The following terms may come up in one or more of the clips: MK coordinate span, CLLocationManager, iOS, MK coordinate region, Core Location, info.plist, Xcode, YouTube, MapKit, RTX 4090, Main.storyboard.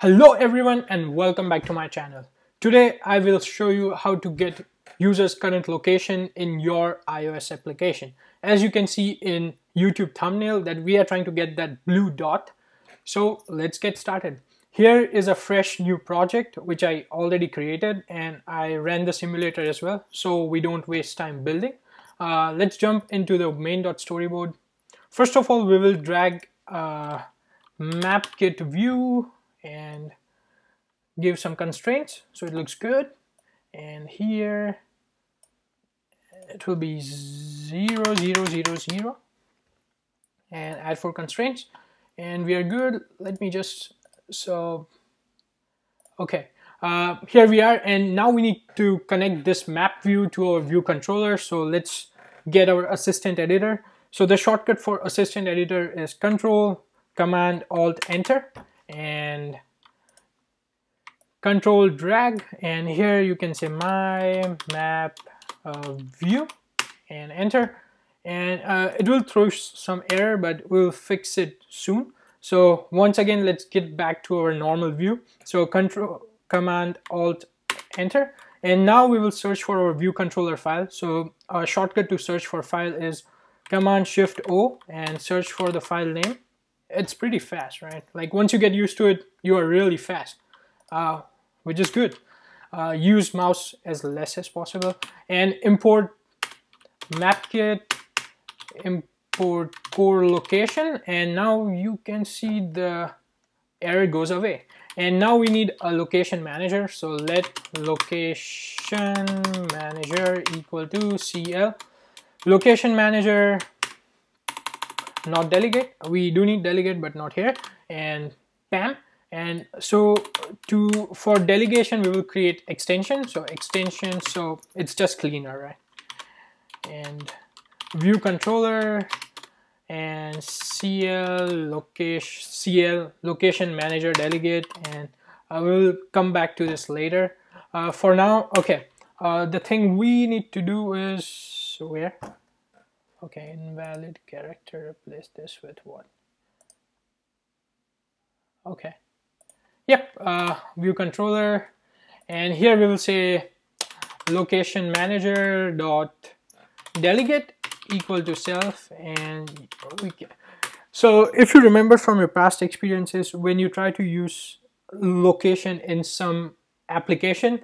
Hello everyone and welcome back to my channel. Today I will show you how to get users' current location in your iOS application. As you can see in YouTube thumbnail that we are trying to get that blue dot. So let's get started. Here is a fresh new project which I already created and I ran the simulator as well, so we don't waste time building. Let's jump into the Main.storyboard. First of all, we will drag MapKit view and give some constraints so it looks good, and here it will be 0, 0, 0, 0 and add 4 constraints and we are good. Let me just here we are, and now we need to connect this map view to our view controller. So let's get our assistant editor. So the shortcut for assistant editor is Control Command Alt Enter and Control drag, and here you can say my map view and enter, and it will throw some error, but we'll fix it soon. So once again, let's get back to our normal view. So Control Command Alt Enter, and now we will search for our view controller file. So our shortcut to search for file is Command Shift O and search for the file name. It's pretty fast, right? Like once you get used to it, you are really fast, which is good. Use mouse as less as possible and import MapKit, import Core Location, and now you can see the error goes away. And now we need a location manager. So let location manager equal to CL location manager, not delegate. We do need delegate but not here, and bam. And so for delegation we will create extension, so extension, so it's just cleaner, right? And view controller and CL location manager delegate, and I will come back to this later. For now, the thing we need to do is invalid character, replace this with what? View controller, and here we will say location manager dot delegate equal to self. And so if you remember from your past experiences, when you try to use location in some application,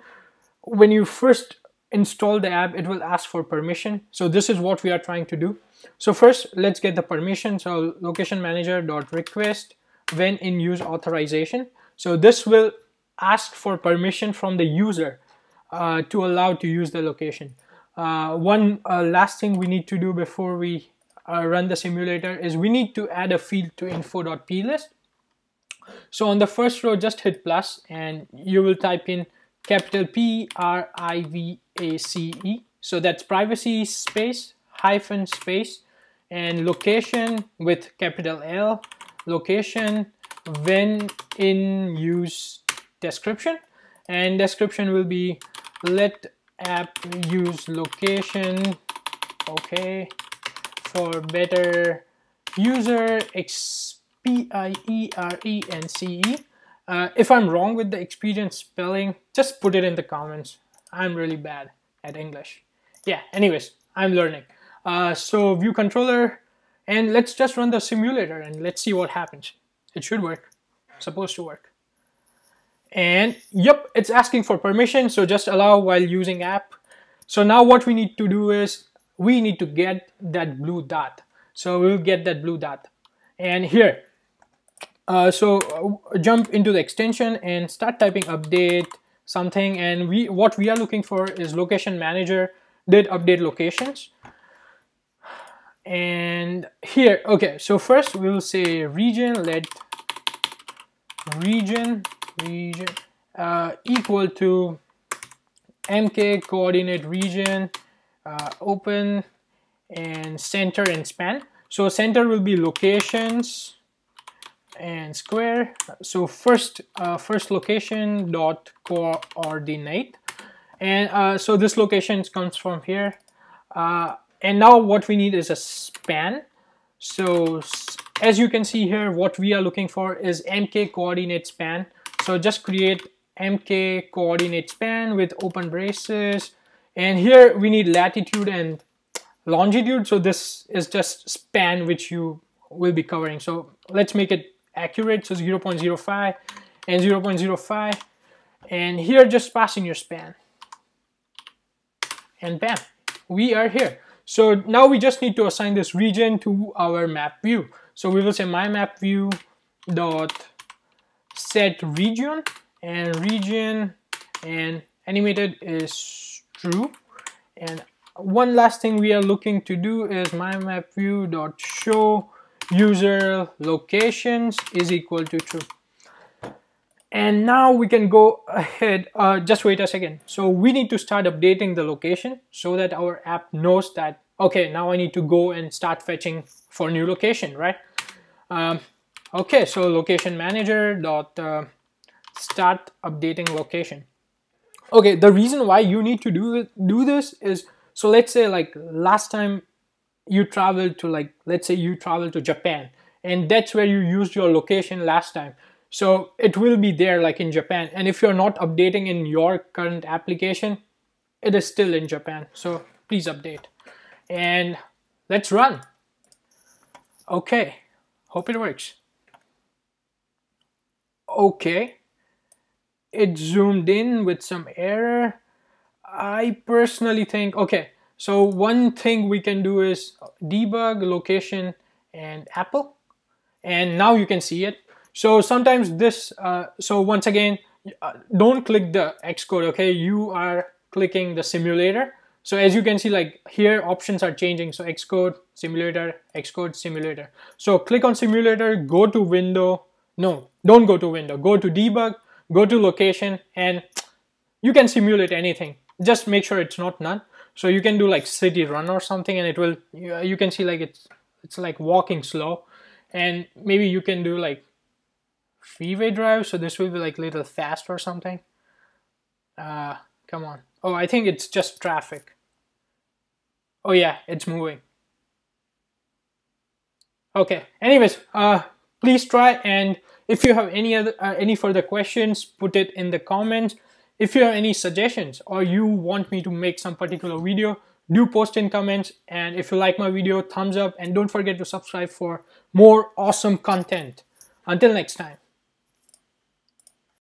when you first install the app, it will ask for permission. So this is what we are trying to do. So first let's get the permission. So location manager dot request when in use authorization, so this will ask for permission from the user to allow to use the location. Last thing we need to do before we run the simulator is we need to add a field to info.plist. So on the first row just hit plus and you will type in capital PRIVACE, so that's privacy space hyphen space and location with capital L, location when in use description, and description will be let app use location for better user experience. If I'm wrong with the experience spelling, just put it in the comments. I'm really bad at English. Anyways, I'm learning. So view controller, and let's just run the simulator and let's see what happens. It should work, supposed to work. And yep, it's asking for permission, so just allow while using app. So now what we need to do is we need to get that blue dot. So we'll get that blue dot, and here jump into the extension and start typing update something, and what we are looking for is location manager did update locations. And here so first we will say region, let region equal to MK coordinate region, open, and center and span. So center will be locations and square. So first location dot coordinate, and so this location comes from here. And now what we need is a span. So as you can see here, what we are looking for is MK coordinate span. So just create MK coordinate span with open braces, and here we need latitude and longitude. So this is just span which you will be covering. So let's make it accurate. So 0.05 and 0.05, and here just passing your span, and bam, we are here. So now we just need to assign this region to our map view. So we will say my map view dot set region, and region and animated is true. And one last thing we are looking to do is my map view dot show user locations is equal to true. And now we can go ahead, just wait a second. So we need to start updating the location so that our app knows that, okay, now I need to go and start fetching for new location, right? Okay, so location manager dot start updating location. Okay, the reason why you need to do this is, so let's say like last time you traveled to like, let's say you traveled to Japan, and that's where you used your location last time. So it will be there like in Japan, and if you're not updating in your current application, it is still in Japan. So please update, and let's run. Okay, hope it works. Okay, it zoomed in with some error. I personally think, okay, so one thing we can do is debug location and Apple, and now you can see it. So sometimes this, so once again, don't click the Xcode, okay? You are clicking the simulator. So as you can see, like here, options are changing. So Xcode, simulator, Xcode, simulator. So click on simulator, go to window. No, don't go to window, go to debug, go to location, and you can simulate anything. Just make sure it's not none. So you can do like city run or something, and it will, you can see like it's like walking slow. And maybe you can do like freeway drive, so this will be like little fast or something. Come on. Oh, I think it's just traffic. Oh yeah, it's moving. Okay, anyways, please try, and if you have any other any further questions, put it in the comments. If you have any suggestions or you want me to make some particular video, do post in comments. And if you like my video, thumbs up, and don't forget to subscribe for more awesome content. Until next time.